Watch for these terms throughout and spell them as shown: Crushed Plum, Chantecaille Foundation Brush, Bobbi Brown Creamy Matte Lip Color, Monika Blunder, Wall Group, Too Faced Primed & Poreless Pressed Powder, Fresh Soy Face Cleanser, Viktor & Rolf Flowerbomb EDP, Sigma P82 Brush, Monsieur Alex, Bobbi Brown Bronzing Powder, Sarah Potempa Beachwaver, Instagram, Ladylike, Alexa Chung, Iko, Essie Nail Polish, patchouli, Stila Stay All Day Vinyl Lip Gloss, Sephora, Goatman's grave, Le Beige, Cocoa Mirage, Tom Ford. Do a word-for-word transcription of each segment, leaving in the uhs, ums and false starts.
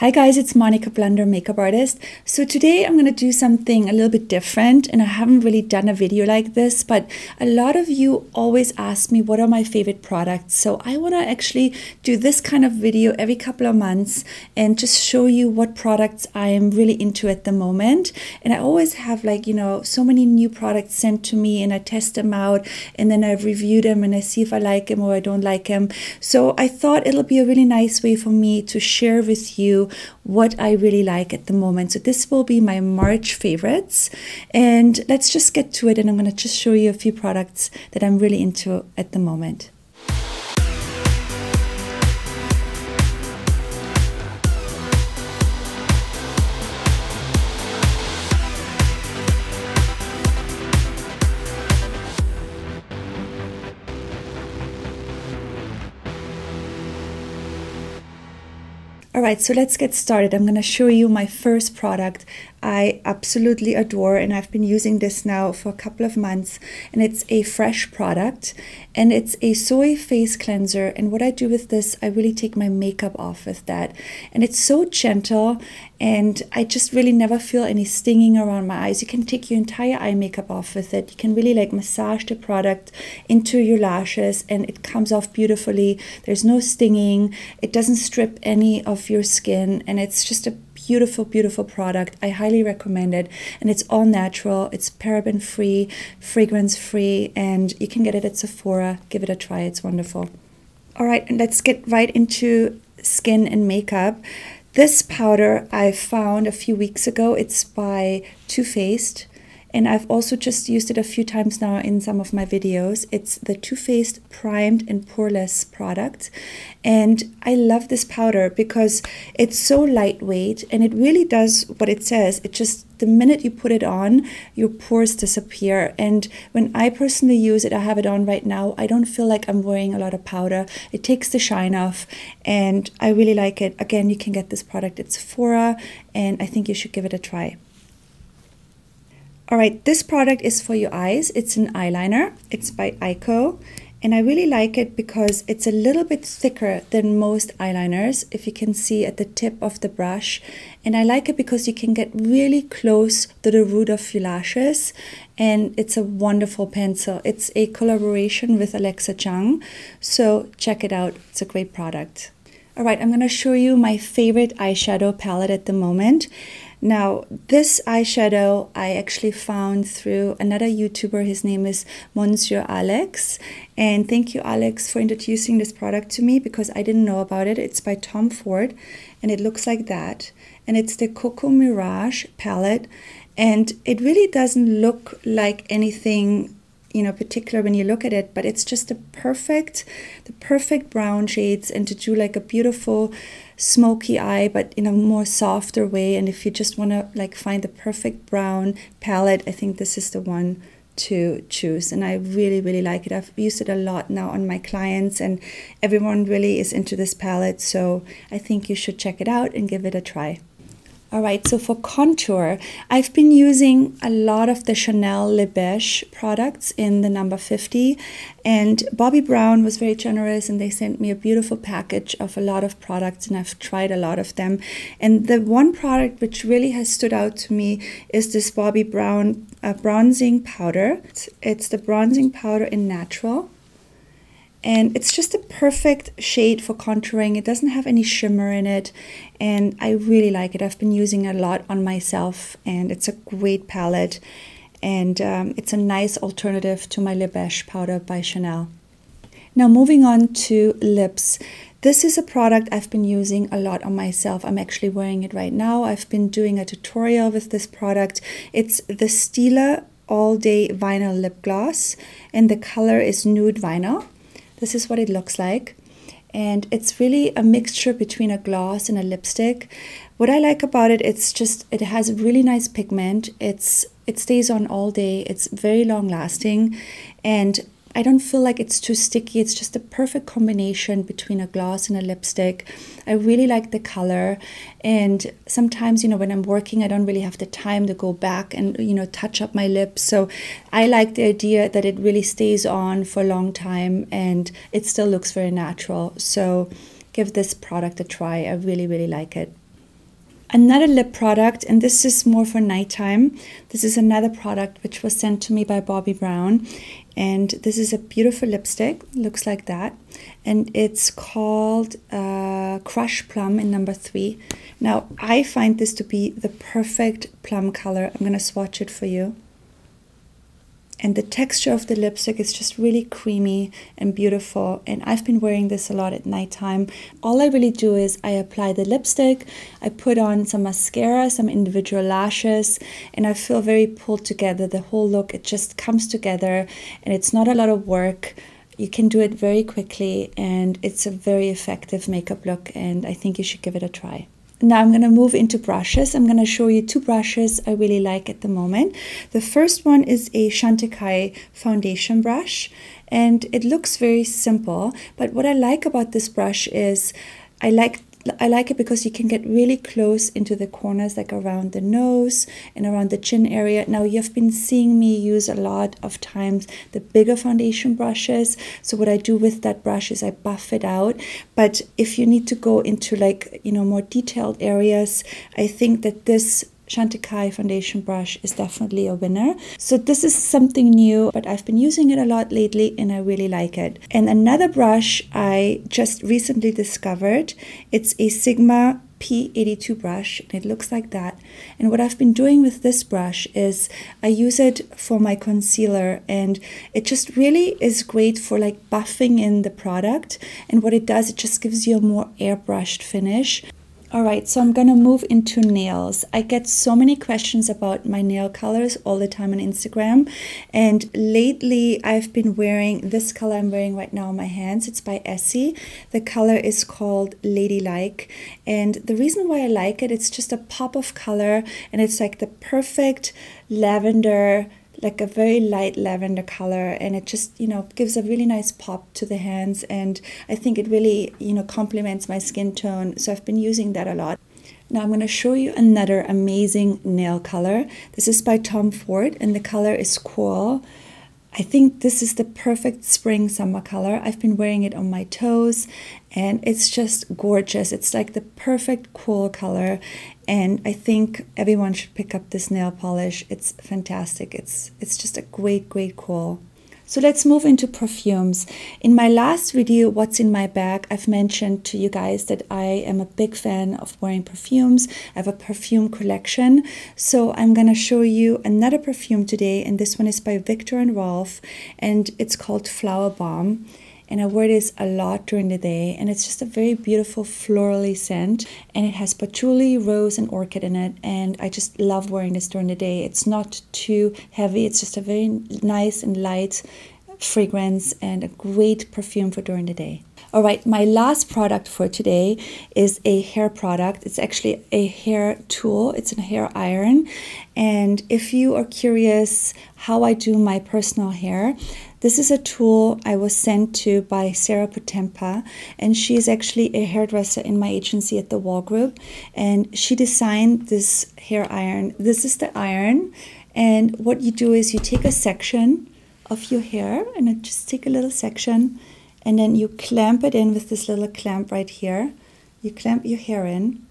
Hi guys, it's Monika Blunder, makeup artist. So today I'm gonna do something a little bit different, and I haven't really done a video like this, but a lot of you always ask me what are my favorite products. So I wanna actually do this kind of video every couple of months and just show you what products I am really into at the moment. And I always have, like, you know, so many new products sent to me, and I test them out and then I review them and I see if I like them or I don't like them. So I thought it'll be a really nice way for me to share with you what I really like at the moment. So this will be my March favorites, and let's just get to it, and I'm going to just show you a few products that I'm really into at the moment. Alright, so let's get started. I'm going to show you my first product I absolutely adore, and I've been using this now for a couple of months, and it's a Fresh product, and it's a soy face cleanser. And what I do with this, I really take my makeup off with that, and it's so gentle, and I just really never feel any stinging around my eyes. You can take your entire eye makeup off with it. You can really like massage the product into your lashes and it comes off beautifully. There's no stinging, it doesn't strip any of your skin, and it's just a beautiful, beautiful product. I highly recommend it, and it's all natural. It's paraben free, fragrance free, and you can get it at Sephora. Give it a try, it's wonderful. All right, and let's get right into skin and makeup. This powder I found a few weeks ago. It's by Too Faced, and I've also just used it a few times now in some of my videos. It's the Too Faced Primed and Poreless product. And I love this powder because it's so lightweight, and it really does what it says. It just, the minute you put it on, your pores disappear. And when I personally use it, I have it on right now, I don't feel like I'm wearing a lot of powder. It takes the shine off, and I really like it. Again, you can get this product at Sephora, and I think you should give it a try. All right, this product is for your eyes. It's an eyeliner. It's by Iko, and I really like it because it's a little bit thicker than most eyeliners, if you can see at the tip of the brush. And I like it because you can get really close to the root of your lashes, and it's a wonderful pencil. It's a collaboration with Alexa Chung, so check it out. It's a great product. All right, I'm going to show you my favorite eyeshadow palette at the moment. Now, this eyeshadow I actually found through another YouTuber. His name is Monsieur Alex. And thank you, Alex, for introducing this product to me because I didn't know about it. It's by Tom Ford, and it looks like that. And it's the Cocoa Mirage palette. And it really doesn't look like anything, you know, particular when you look at it, but it's just the perfect, the perfect brown shades, and to do like a beautiful smoky eye, but in a more softer way. And if you just want to like find the perfect brown palette, I think this is the one to choose. And I really, really like it. I've used it a lot now on my clients, and everyone really is into this palette. So I think you should check it out and give it a try. All right, so for contour, I've been using a lot of the Chanel Le Beige products in the number fifty, and Bobbi Brown was very generous, and they sent me a beautiful package of a lot of products, and I've tried a lot of them. And the one product which really has stood out to me is this Bobbi Brown uh, Bronzing Powder. It's the Bronzing Powder in Natural. And it's just a perfect shade for contouring. It doesn't have any shimmer in it, and I really like it. I've been using it a lot on myself, and it's a great palette, and um, it's a nice alternative to my Le Beige powder by Chanel. Now moving on to lips. This is a product I've been using a lot on myself. I'm actually wearing it right now. I've been doing a tutorial with this product. It's the Stila All Day Vinyl Lip Gloss, and the color is Nude Vinyl. This is what it looks like, and it's really a mixture between a gloss and a lipstick. What I like about it, it's just, it has a really nice pigment. It's, it stays on all day. It's very long lasting, and I don't feel like it's too sticky. It's just a perfect combination between a gloss and a lipstick. I really like the color, and sometimes, you know, when I'm working, I don't really have the time to go back and, you know, touch up my lips. So I like the idea that it really stays on for a long time, and it still looks very natural. So give this product a try. I really, really like it. Another lip product, and this is more for nighttime. This is another product which was sent to me by Bobbi Brown, and this is a beautiful lipstick, looks like that, and it's called uh, Crushed Plum in number three. Now I find this to be the perfect plum color. I'm gonna swatch it for you. And the texture of the lipstick is just really creamy and beautiful. And I've been wearing this a lot at nighttime. All I really do is I apply the lipstick, I put on some mascara, some individual lashes, and I feel very pulled together. The whole look, it just comes together, and it's not a lot of work. You can do it very quickly, and it's a very effective makeup look, and I think you should give it a try. Now I'm going to move into brushes. I'm going to show you two brushes I really like at the moment. The first one is a Chantecaille foundation brush, and it looks very simple, but what I like about this brush is I like I like it because you can get really close into the corners, like around the nose and around the chin area. Now you've been seeing me use a lot of times the bigger foundation brushes. So what I do with that brush is I buff it out. But if you need to go into, like, you know, more detailed areas, I think that this Chantecaille foundation brush is definitely a winner. So this is something new, but I've been using it a lot lately and I really like it. And another brush I just recently discovered, it's a Sigma P eighty-two brush, and it looks like that. And what I've been doing with this brush is I use it for my concealer, and it just really is great for, like, buffing in the product. And what it does, it just gives you a more airbrushed finish. All right, so I'm gonna move into nails. I get so many questions about my nail colors all the time on Instagram. And lately I've been wearing this color I'm wearing right now on my hands. It's by Essie. The color is called Ladylike. And the reason why I like it, it's just a pop of color, and it's like the perfect lavender, like a very light lavender color, and it just, you know, gives a really nice pop to the hands, and I think it really, you know, complements my skin tone, so I've been using that a lot. Now I'm going to show you another amazing nail color. This is by Tom Ford, and the color is Coral. I think this is the perfect spring summer color. I've been wearing it on my toes, and it's just gorgeous. It's like the perfect cool color, and I think everyone should pick up this nail polish. It's fantastic. It's it's just a great, great cool. So let's move into perfumes. In my last video, What's in My Bag, I've mentioned to you guys that I am a big fan of wearing perfumes. I have a perfume collection. So I'm gonna show you another perfume today, and this one is by Viktor and Rolf, and it's called Flowerbomb. And I wear this a lot during the day, and it's just a very beautiful florally scent, and it has patchouli, rose, and orchid in it, and I just love wearing this during the day. It's not too heavy, it's just a very nice and light fragrance and a great perfume for during the day. All right, my last product for today is a hair product. It's actually a hair tool. It's a hair iron. And if you are curious how I do my personal hair, this is a tool I was sent to by Sarah Potempa, and she is actually a hairdresser in my agency at the Wall Group, and she designed this hair iron. This is the iron, and what you do is you take a section of your hair, and I just take a little section, and then you clamp it in with this little clamp right here. You clamp your hair in,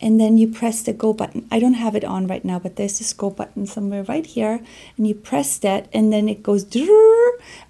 and then you press the go button. I don't have it on right now, but there's this go button somewhere right here, and you press that, and then it goes,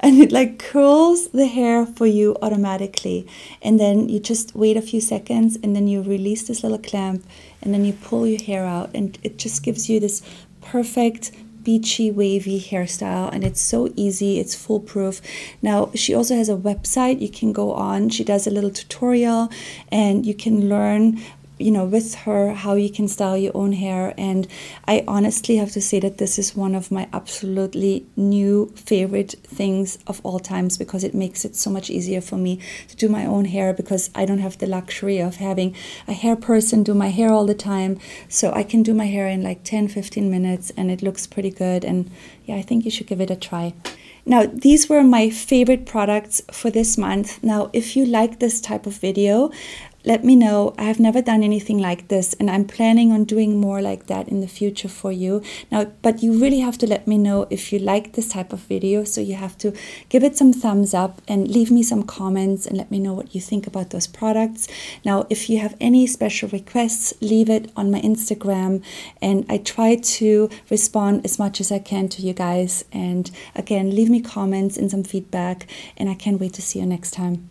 and it like curls the hair for you automatically. And then you just wait a few seconds, and then you release this little clamp, and then you pull your hair out, and it just gives you this perfect beachy wavy hairstyle, and it's so easy, it's foolproof. Now she also has a website you can go on. She does a little tutorial, and you can learn, you know, with her how you can style your own hair. And I honestly have to say that this is one of my absolutely new favorite things of all times, because it makes it so much easier for me to do my own hair, because I don't have the luxury of having a hair person do my hair all the time. So I can do my hair in like ten fifteen minutes, and it looks pretty good. And yeah, I think you should give it a try. Now, these were my favorite products for this month. Now, if you like this type of video, let me know. I've never done anything like this, and I'm planning on doing more like that in the future for you. Now, but you really have to let me know if you like this type of video, so you have to give it some thumbs up and leave me some comments and let me know what you think about those products. Now, if you have any special requests, leave it on my Instagram, and I try to respond as much as I can to you guys. And again, leave me comments and some feedback, and I can't wait to see you next time.